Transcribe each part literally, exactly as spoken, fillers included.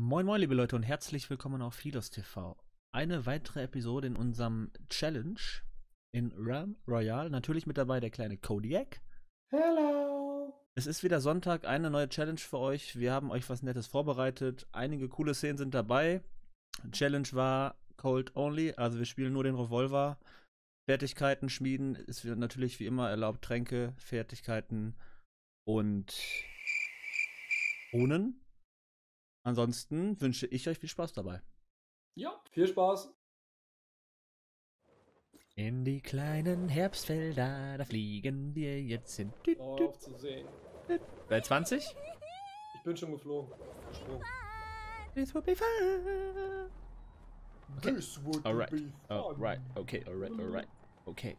Moin moin liebe Leute und herzlich willkommen auf Hi-Rez T V. Eine weitere Episode in unserem Challenge in Realm Royale. Natürlich mit dabei der kleine Kodiak. Hello! Es ist wieder Sonntag, eine neue Challenge für euch. Wir haben euch was Nettes vorbereitet. Einige coole Szenen sind dabei. Challenge war Colt Only, also wir spielen nur den Revolver. Fertigkeiten schmieden ist natürlich wie immer erlaubt. Tränke, Fertigkeiten und Runen. Ansonsten wünsche ich euch viel Spaß dabei. Ja, viel Spaß. In die kleinen Herbstfelder, da fliegen wir jetzt hin. Oh, auf zu sehen. Bei zwanzig? Ich bin schon geflogen. This would be fun. Okay. This would alright. be fun. Alright, okay, alright, alright. Okay.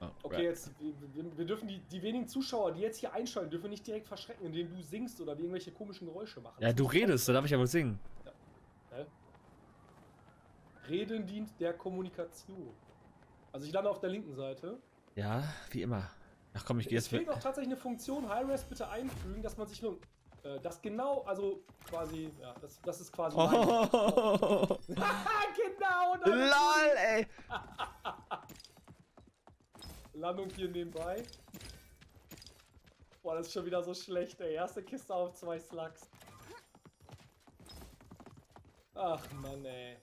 Alright. Okay, jetzt, wir, wir dürfen die, die wenigen Zuschauer, die jetzt hier einschalten, dürfen nicht direkt verschrecken, indem du singst oder wir irgendwelche komischen Geräusche machen. Ja, du redest, da darf ich aber singen. Ja. Hä? Reden dient der Kommunikation. Also ich lande auf der linken Seite. Ja, wie immer. Ach komm, ich gehe jetzt weg. Es fehlt auch tatsächlich eine Funktion, Hi-Rez bitte einfügen, dass man sich nur... Äh, das genau, also quasi... Ja, das, das ist quasi... Oh. Genau, LOL, ey! Landung hier nebenbei. Boah, das ist schon wieder so schlecht, ey. Erste Kiste auf zwei Slugs. Ach Mann, ey.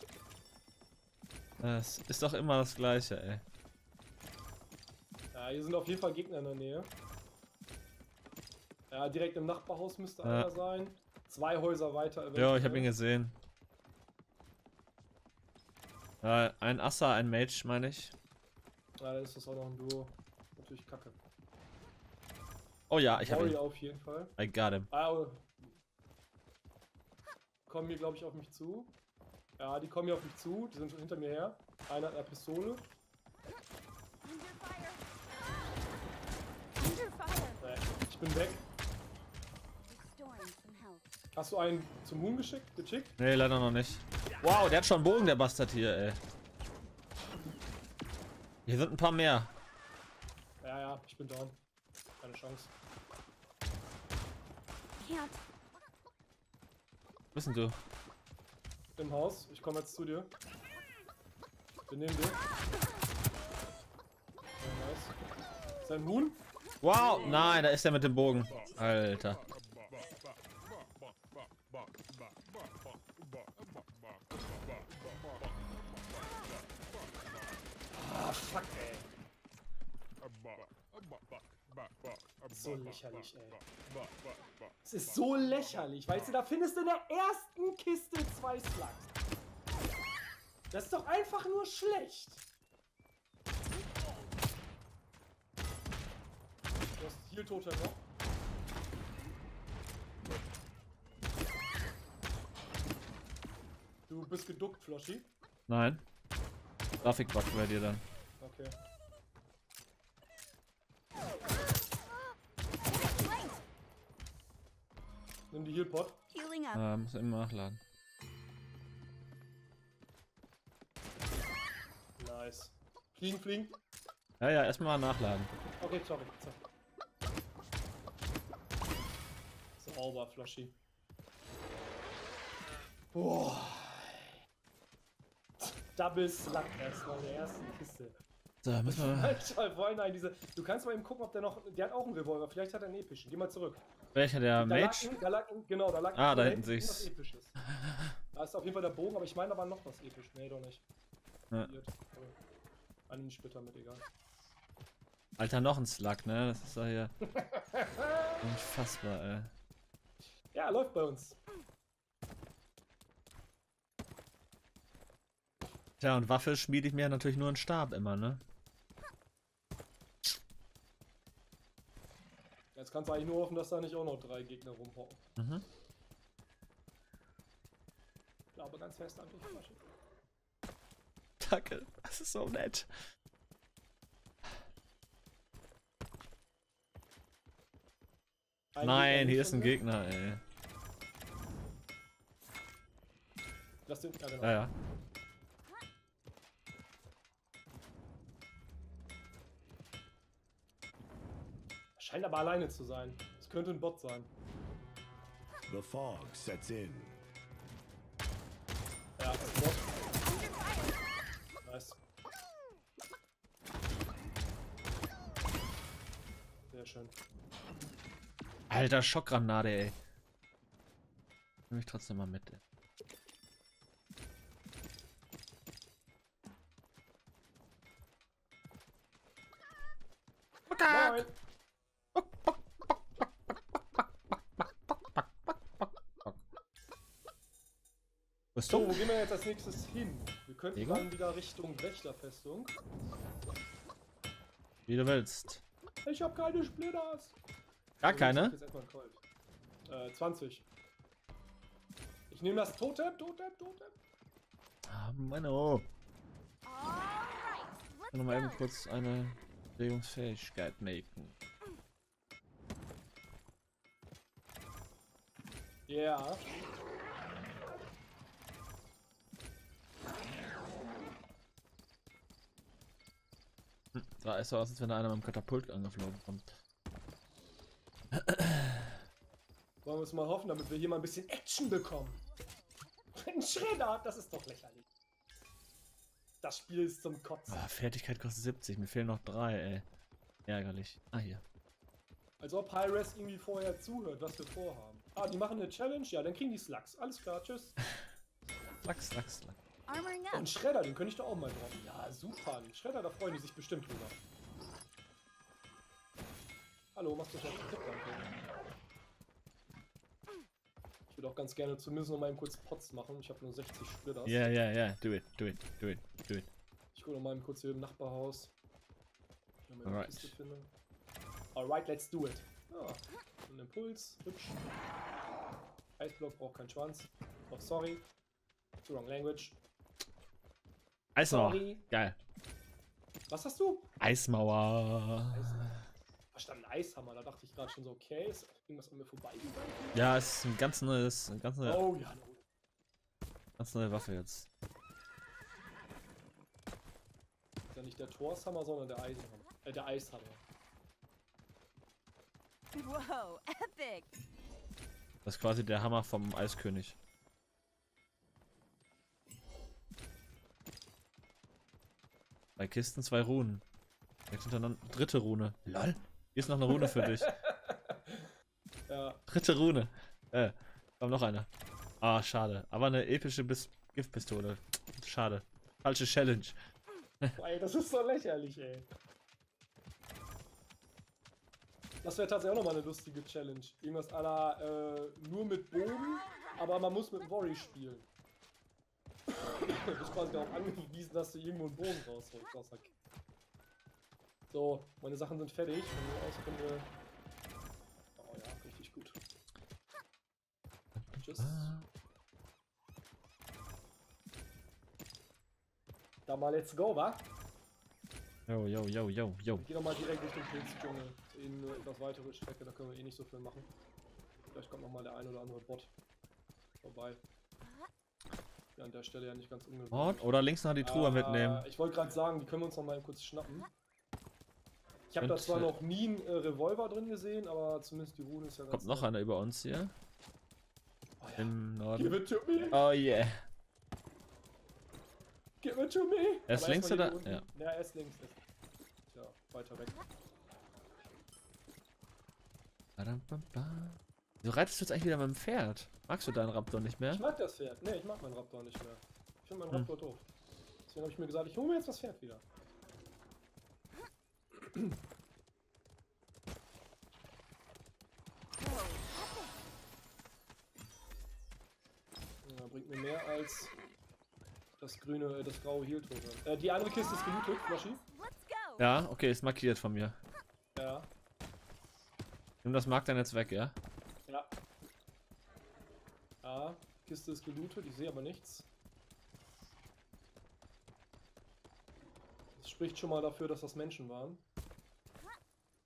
Das ist doch immer das Gleiche, ey. Ja, hier sind auf jeden Fall Gegner in der Nähe. Ja, direkt im Nachbarhaus müsste ja. einer sein. Zwei Häuser weiter eventuell. Ja, ich hab ihn gesehen. Ja, ein Asser, ein Mage, meine ich. Ja, dann ist das auch noch ein Duo. Natürlich kacke. Oh ja, ich habe ihn. Auf jeden Fall. I got him. Ah, kommen hier, glaube ich, auf mich zu. Ja, die kommen hier auf mich zu. Die sind schon hinter mir her. Einer hat eine Pistole. Nee, ich bin weg. Hast du einen zum Huhn geschickt? geschickt? Nee, leider noch nicht. Wow, der hat schon einen Bogen, der Bastard hier, ey. Hier sind ein paar mehr. Ja, ja, ich bin down. Keine Chance. Wo bist denn du? Im Haus. Ich komme jetzt zu dir. Wir nehmen dich. Nice. Ist ein Huhn? Wow, nein, da ist er mit dem Bogen. Alter. Ah, fuck, ey. So lächerlich, ey. Es ist so lächerlich, weißt du, da findest du in der ersten Kiste zwei Slugs. Das ist doch einfach nur schlecht. Du hast viel Toter noch. Du bist geduckt, Floschi. Nein. Grafikbug bei dir dann. Okay. Nimm die Healpot. Ah, muss immer nachladen. Nice. Fliegen, fliegen. Ja, ja, erstmal nachladen. Okay, sorry. So. Sauber, Floschi. Boah. Double Slug erstmal in der ersten Kiste. So, müssen wir mal. Wollen einen, diese. Du kannst mal eben gucken, ob der noch. Der hat auch einen Revolver, vielleicht hat er einen epischen. Geh mal zurück. Welcher, der da Mage? Lag, da lag, genau, da lag ah, da hinten sich's. Da ist auf jeden Fall der Bogen, aber ich meine, da war noch was episches. Nee, doch nicht. Ja. An den Splitter mit, egal. Alter, noch ein Slug, ne? Das ist doch hier. Unfassbar, ey. Ja, läuft bei uns. Tja, und Waffe schmiede ich mir natürlich nur einen Stab immer, ne? Jetzt kannst du eigentlich nur hoffen, dass da nicht auch noch drei Gegner rumhocken. Mhm. Ich glaube ganz fest an die Flasche. Danke, das ist so nett. Ein Nein, Gegner hier ist ein Gegner, ey. Lass den, ja, genau. Ja, ja. Scheint aber alleine zu sein. Es könnte ein Bot sein. The fog sets in. Ja, nice. Sehr schön. Alter, Schockgranate, ey. Nimm mich trotzdem mal mit, ey. Moin. So, wo gehen wir jetzt als nächstes hin? Wir könnten dann wieder Richtung Wächterfestung. Wie du willst. Ich hab keine Splitters. Gar keine? Äh, zwanzig. Ich nehme das Totem, Totem, Totem. Ah, Menno. Ich kann mal eben kurz eine Bewegungsfähigkeit machen. Ja. Da ist so aus, als wenn da einer mit dem Katapult angeflogen kommt. Wollen wir es mal hoffen, damit wir hier mal ein bisschen Action bekommen. Ein Schredder, das ist doch lächerlich. Das Spiel ist zum Kotzen. Oh, Fertigkeit kostet siebzig, mir fehlen noch drei, ey. Ärgerlich. Ah, hier. Als ob Hi-Rez irgendwie vorher zuhört, was wir vorhaben. Ah, die machen eine Challenge? Ja, dann kriegen die Slugs. Alles klar, tschüss. Slugs, Slugs, Slugs. Und Schredder, den könnte ich doch auch mal drauf. Ja, super. Schredder, da freuen die sich bestimmt drüber. Hallo, machst du schon einen Tipp an? Ich würde auch ganz gerne zumindest noch mal eben kurz Pots machen. Ich habe nur sechzig Splitters. Ja, ja, ja. Do it, do it, do it, do it. Ich gucke noch mal eben kurz hier im Nachbarhaus. Ich noch mal eine Kiste finde. Alright, let's do it. Ja, ein Impuls. Hübsch. Eisblock braucht keinen Schwanz. Oh, sorry. Too wrong language. Eismauer. Sorry. Geil. Was hast du? Eismauer. Eismauer. Verstanden, Eishammer. Da dachte ich gerade schon so, okay, ist irgendwas an mir vorbeigegangen? Ja, es ist ein ganz neues. Ein ganz neue, oh ja. Ganz neue Waffe jetzt. Ist ja nicht der Torshammer, sondern der Eisenhammer. Äh, der Eishammer. Wow, epic. Das ist quasi der Hammer vom Eiskönig. Bei Kisten, zwei Runen. Direkt hintereinander. Dritte Rune. Lol. Hier ist noch eine Rune für dich. Ja. Dritte Rune. Äh, komm, noch eine. Ah, schade. Aber eine epische Bis Giftpistole. Schade. Falsche Challenge. Boah, ey, das ist so lächerlich, ey. Das wäre tatsächlich auch nochmal eine lustige Challenge. Irgendwas à la, äh, nur mit Bogen, aber man muss mit Worry spielen. Du bist quasi darauf angewiesen, dass du irgendwo einen Bogen rausholst aus der Kiste. So, meine Sachen sind fertig. Von mir aus können wir... Oh ja, richtig gut. Tschüss. Da mal let's go, wa? Yo, yo, yo, yo, yo. Ich geh nochmal direkt Richtung Pilzdschungel. In eine etwas weitere Strecke, da können wir eh nicht so viel machen. Vielleicht kommt nochmal der ein oder andere Bot vorbei. An der Stelle ja nicht ganz ungewöhnlich. Oder links nach die Truhe äh, mitnehmen. Ich wollte gerade sagen, die können wir uns noch mal kurz schnappen. Ich habe da zwar noch nie einen äh, Revolver drin gesehen, aber zumindest die Rune ist ja ganz. Kommt noch einer über uns hier. Oh, ja. Im Norden. Give it to me. Oh yeah. Give it to me. Er ist links oder? Ja. Ja, er ist links. Ja, weiter weg. Wieso reitest du jetzt eigentlich wieder mit dem Pferd? Magst du deinen Raptor nicht mehr? Ich mag das Pferd. Ne, ich mag meinen Raptor nicht mehr. Ich finde meinen hm. Raptor doof. Deswegen habe ich mir gesagt, ich hole mir jetzt das Pferd wieder. Ja, bringt mir mehr als das grüne, das graue Heeltor. Äh, die andere Kiste ist gelootet, Flashy. Ja, okay, ist markiert von mir. Ja. Nimm das Mark dann jetzt weg, ja? Ja. Ja, Kiste ist gelootet, ich sehe aber nichts. Das spricht schon mal dafür, dass das Menschen waren,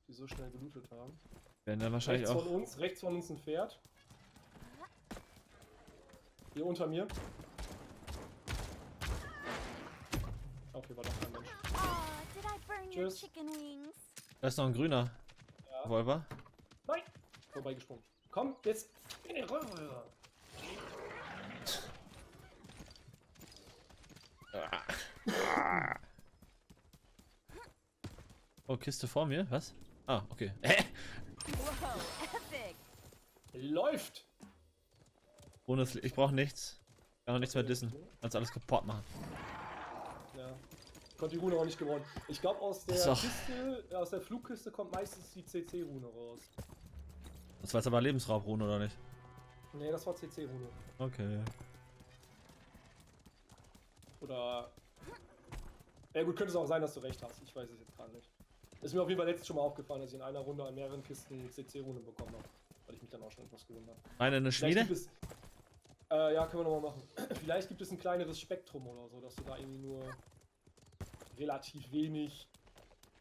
die so schnell gelootet haben. Werden dann wahrscheinlich rechts auch... Von uns, rechts von uns ein Pferd. Hier unter mir. Okay, war doch kein Mensch. Oh, tschüss. Da ist noch ein grüner Revolver. Ja. Nein! Vorbeigesprungen. Komm, jetzt in den Revolver! Oh, Kiste vor mir? Was? Ah, okay. Hä? Wow, epic. Läuft! Ohne das, ich brauche nichts. Ich kann auch nichts mehr dissen. Kannst alles kaputt machen. Ja. Konnte die Rune auch nicht gewonnen. Ich glaube aus der so. Kiste, aus der Flugkiste kommt meistens die C C-Rune raus. Das war jetzt aber Lebensraub-Rune, oder nicht? Ne, das war C C-Rune. Okay. Oder... Ja gut, könnte es auch sein, dass du recht hast. Ich weiß es jetzt gerade nicht. Ist mir auf jeden Fall letztes schon mal aufgefallen, dass ich in einer Runde an mehreren Kisten C C-Rune bekommen habe. Weil ich mich dann auch schon etwas gewundert habe. Eine, eine Schmiede? Es, äh, ja, können wir nochmal machen. Vielleicht gibt es ein kleineres Spektrum oder so, dass du da irgendwie nur relativ wenig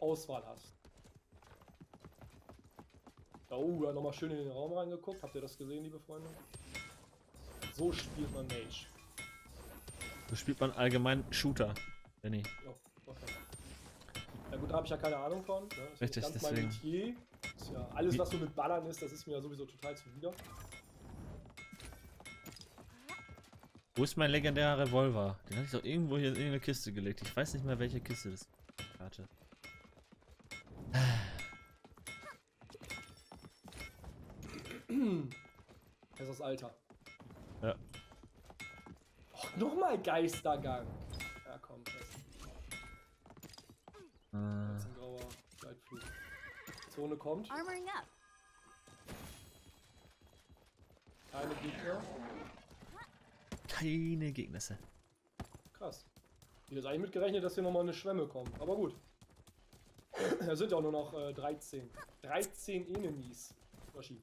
Auswahl hast. Oh, nochmal schön in den Raum reingeguckt. Habt ihr das gesehen, liebe Freunde? So spielt man Mage. So spielt man allgemein Shooter, Danny. Oh, okay. Ja gut, da habe ich ja keine Ahnung von. Ne? Das Richtig, ganz deswegen. Mein Metier. Ist ja alles, was so mit Ballern ist, das ist mir ja sowieso total zuwider. Wo ist mein legendärer Revolver? Den habe ich doch irgendwo hier in irgendeine Kiste gelegt. Ich weiß nicht mehr, welche Kiste das ist. Warte. Das ist das Alter. Ja. Och, nochmal Geistergang. Ja, komm, das. Äh. Jetzt ein grauer Gleitflug. Zone kommt. Keine Gegner. Keine Gegnisse. Krass. Ich hätte eigentlich mitgerechnet, dass hier nochmal eine Schwemme kommt. Aber gut. Da sind auch nur noch äh, dreizehn. dreizehn Enemies.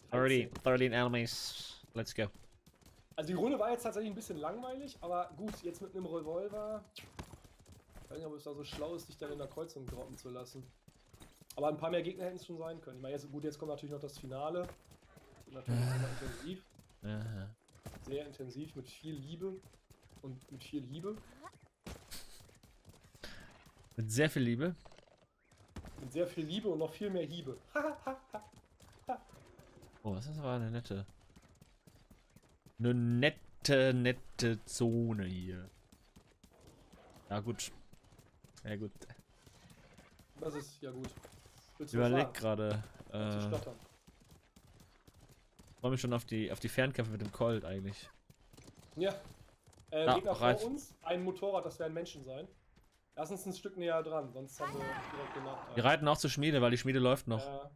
thirteen enemies. Let's go. Also die Runde war jetzt tatsächlich ein bisschen langweilig, aber gut, jetzt mit einem Revolver. Ich weiß nicht, ob es da so schlau ist, dich dann in der Kreuzung droppen zu lassen. Aber ein paar mehr Gegner hätten es schon sein können. Ich meine, jetzt, gut, jetzt kommt natürlich noch das Finale. Und natürlich sehr intensiv. Aha. Sehr intensiv, mit viel Liebe. Und mit viel Liebe. Mit sehr viel Liebe. Mit sehr viel Liebe und noch viel mehr Hiebe. Oh, das ist aber eine nette. Eine nette, nette Zone hier. Ja, gut. Ja, gut. Das ist ja gut. Ich überleg gerade. Äh, ich freue mich schon auf die, auf die Fernkämpfe mit dem Colt eigentlich. Ja. Äh, ah, Gegner vor uns. Ein Motorrad, das werden Menschen sein. Lass uns ein Stück näher dran, sonst haben wir direkt gemacht. Wir reiten auch zur Schmiede, weil die Schmiede läuft noch. Ja.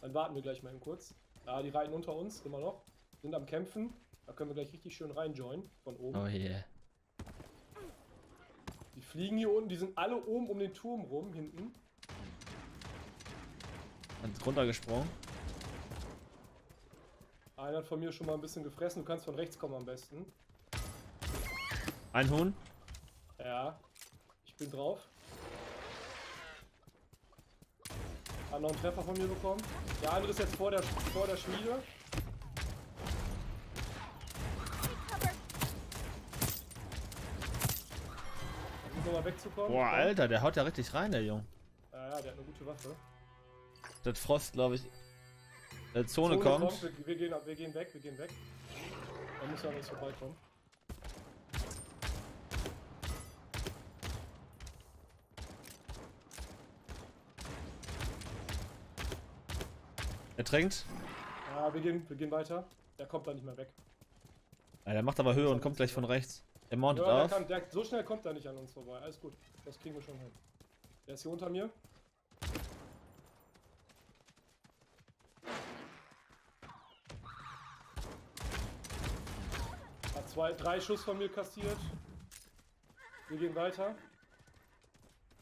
Dann warten wir gleich mal eben kurz. Ja, die reiten unter uns, immer noch. Sind am Kämpfen. Da können wir gleich richtig schön reinjoinen. Von oben. Oh yeah. Die fliegen hier unten. Die sind alle oben um den Turm rum, hinten. Sind runtergesprungen. Einer hat von mir schon mal ein bisschen gefressen. Du kannst von rechts kommen am besten. Ein Huhn? Ja. Ich bin drauf. Hat noch einen Treffer von mir bekommen. Der andere ist jetzt vor der, vor der Schmiede. Um nochmal wegzukommen. Boah, Alter, der haut ja richtig rein, der Junge. Ja, ja, der hat eine gute Waffe. Das Frost, glaube ich. Der Zone, Zone kommt. kommt. Wir, wir, gehen, wir gehen weg, wir gehen weg. Da muss ja nichts vorbeikommen. Er trinkt. Ja, wir gehen, wir gehen weiter. Der kommt da nicht mehr weg. Ja, der macht aber Höhe und kommt gleich von rechts. Der mountet ja, auf. Der kann, der, so schnell kommt er nicht an uns vorbei. Alles gut. Das kriegen wir schon hin. Der ist hier unter mir. Hat zwei, drei Schuss von mir kassiert. Wir gehen weiter.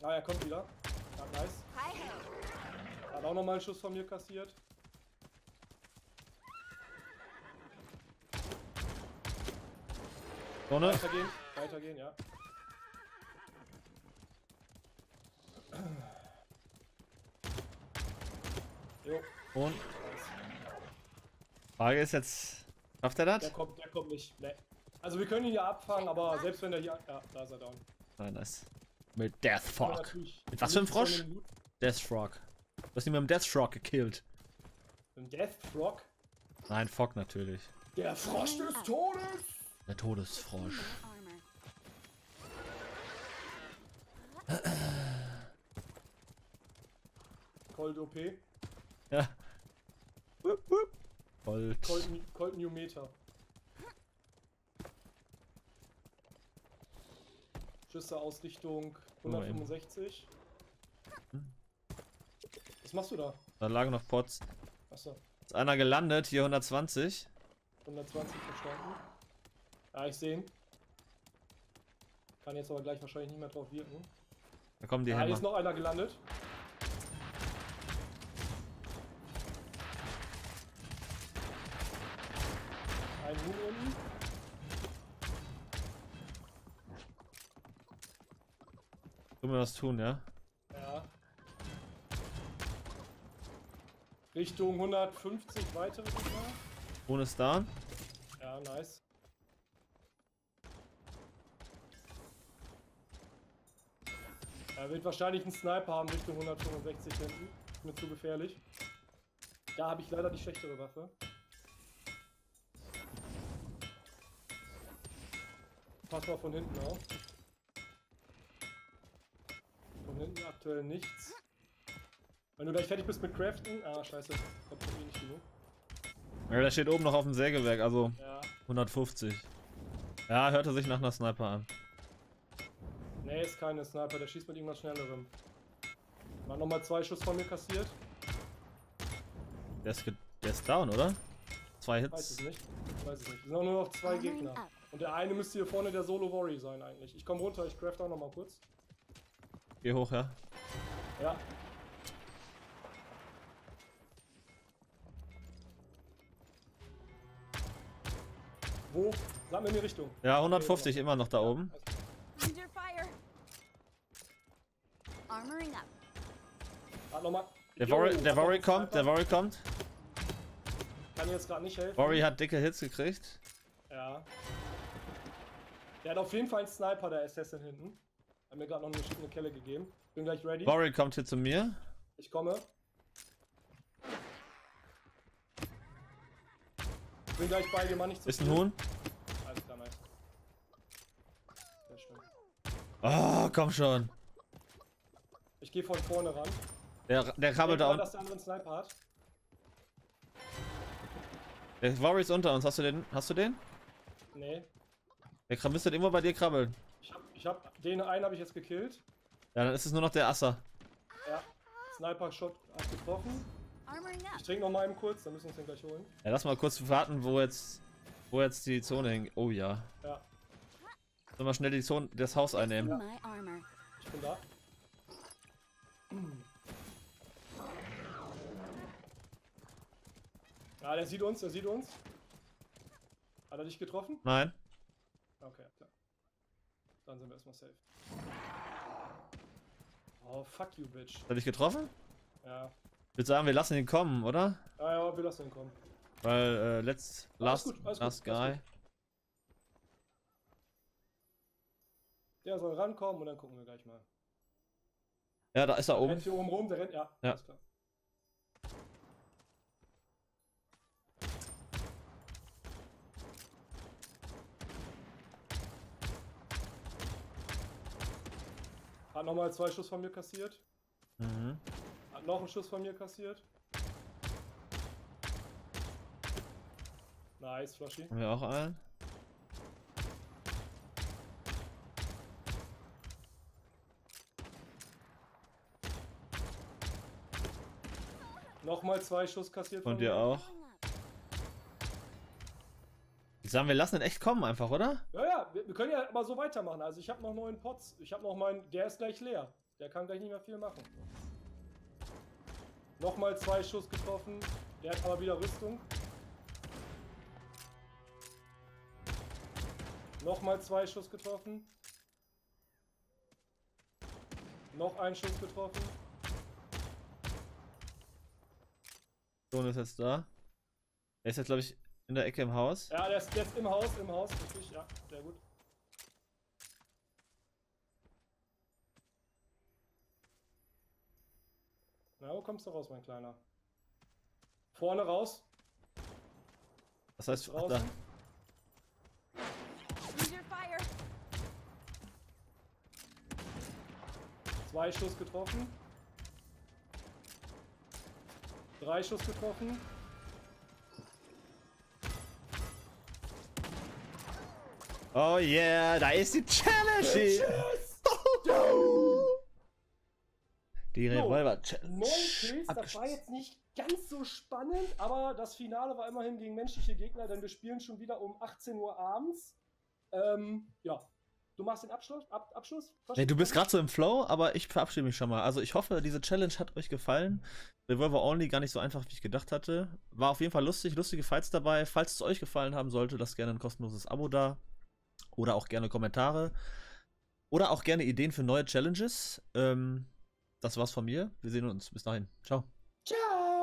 Ah, er kommt wieder. Ja, nice. Hat auch nochmal einen Schuss von mir kassiert. Sonne. Weitergehen, weitergehen, ja. Jo. Und? Frage ist jetzt, schafft er das? Der kommt, der kommt nicht. Nee. Also wir können ihn ja abfangen, aber selbst wenn er hier... Ja, da ist er down. Nein, nice. Mit Death Frog. Mit was für einem Frosch? Death Frog. Du hast ihn mit dem Death Frog gekillt. Mit dem Death Frog? Nein, Frog natürlich. Der Frosch des Todes! Der Todesfrosch. Colt O P. Ja. Wupp, wupp. Colt. Colt, Colt New Meta. Schüsse aus Richtung hundertfünfundsechzig. Hm. Was machst du da? Da lagen noch Pots. Achso. Ist einer gelandet, hier hundertzwanzig. hundertzwanzig, verstanden. Ja, ich sehe ihn. Kann jetzt aber gleich wahrscheinlich nicht mehr drauf wirken. Da kommen die Hämmer. Da ist noch einer gelandet. Ein Huhn unten. Können wir was tun, ja? Ja. Richtung hundertfünfzig weitere. Huhn ist down. Ja, nice. Er wird wahrscheinlich einen Sniper haben Richtung hundertfünfundsechzig hinten. Ist mir zu gefährlich. Da habe ich leider die schlechtere Waffe. Pass mal von hinten auf. Von hinten aktuell nichts. Wenn du gleich fertig bist mit Craften. Ah, scheiße. Kommt von mir nicht genug. Ja, der steht oben noch auf dem Sägewerk, also ja. hundertfünfzig. Ja, hört er sich nach einer Sniper an. Nee, ist keine Sniper, der schießt mit irgendwas Schnellerem. Mal nochmal zwei Schuss von mir kassiert. Der ist, der ist down, oder? Zwei Hits. Weiß es nicht. Weiß es nicht. Es sind auch nur noch zwei Gegner. Und der eine müsste hier vorne der Solo-Worry sein eigentlich. Ich komm runter, ich craft auch nochmal kurz. Geh hoch, ja? Ja. Wo? Sag mir in die Richtung. Ja, hundertfünfzig okay, immer noch da oben. Ja, also ah, nochmal. Der Worry, der Worry kommt, der Worry kommt. Kann mir jetzt gerade nicht helfen. Worry hat dicke Hits gekriegt. Ja. Der hat auf jeden Fall einen Sniper, der Assassin hinten. Hat mir gerade noch eine schickende Kelle gegeben. Bin gleich ready. Worry kommt hier zu mir. Ich komme. Bin gleich bei dir, Mann, nicht zu viel. Ist ein Huhn. Alles klar, nice. Sehr schön. Oh, komm schon. Ich gehe von vorne ran. Der, der krabbelt da unten. Dass der andere einen Sniper hat. Der Warrior ist unter uns. Hast du den? Hast du den? Nee. Der müsste immer bei dir krabbeln. Ich hab, ich hab den einen habe ich jetzt gekillt. Ja, dann ist es nur noch der Asser. Ja. Sniper-Shot abgebrochen. Ich trinke noch mal eben kurz, dann müssen wir uns den gleich holen. Ja, lass mal kurz warten, wo jetzt, wo jetzt die Zone hängt. Oh ja. Ja. Sollen wir schnell die Zone, das Haus einnehmen? Ja. Ich bin da. Ja, der sieht uns, der sieht uns. Hat er dich getroffen? Nein. Okay, klar. Dann sind wir erstmal safe. Oh, fuck you, bitch. Hat er dich getroffen? Ja. Ich würde sagen, wir lassen ihn kommen, oder? Ja, ja, wir lassen ihn kommen. Weil, äh, let's, last, alles gut, alles last gut, guy. Der soll rankommen und dann gucken wir gleich mal. Ja, da ist er oben. Der rennt hier oben rum, der rennt, ja, ja. Alles klar. Hat nochmal zwei Schuss von mir kassiert. Mhm. Hat noch einen Schuss von mir kassiert. Nice, Flashy. Haben wir auch einen? Nochmal zwei Schuss kassiert von, von dir mir. Auch. Ich sag, wir lassen ihn echt kommen einfach, oder? Ja, ja, wir, wir können ja mal so weitermachen. Also ich habe noch neun Pots. Ich habe noch meinen, der ist gleich leer. Der kann gleich nicht mehr viel machen. Nochmal zwei Schuss getroffen. Der hat aber wieder Rüstung. Nochmal zwei Schuss getroffen. Noch ein Schuss getroffen. Ist jetzt da. Der ist jetzt, glaube ich, in der Ecke im Haus. Ja, der ist jetzt im Haus, im Haus, richtig, ja, sehr gut. Na, wo kommst du raus, mein Kleiner? Vorne raus. Das heißt, draußen. Da. Zwei Schuss getroffen. Drei Schuss getroffen. Oh yeah, da ist die Challenge! Die Revolver-Challenge. No, das war jetzt nicht ganz so spannend, aber das Finale war immerhin gegen menschliche Gegner, denn wir spielen schon wieder um achtzehn Uhr abends. Ähm, ja. Du machst den Abschluss? Ab Abschluss? Nee, du bist gerade so im Flow, aber ich verabschiede mich schon mal. Also ich hoffe, diese Challenge hat euch gefallen. Revolver Only, gar nicht so einfach, wie ich gedacht hatte. War auf jeden Fall lustig, lustige Fights dabei. Falls es euch gefallen haben sollte, lasst gerne ein kostenloses Abo da. Oder auch gerne Kommentare. Oder auch gerne Ideen für neue Challenges. Ähm, das war's von mir. Wir sehen uns. Bis dahin. Ciao. Ciao.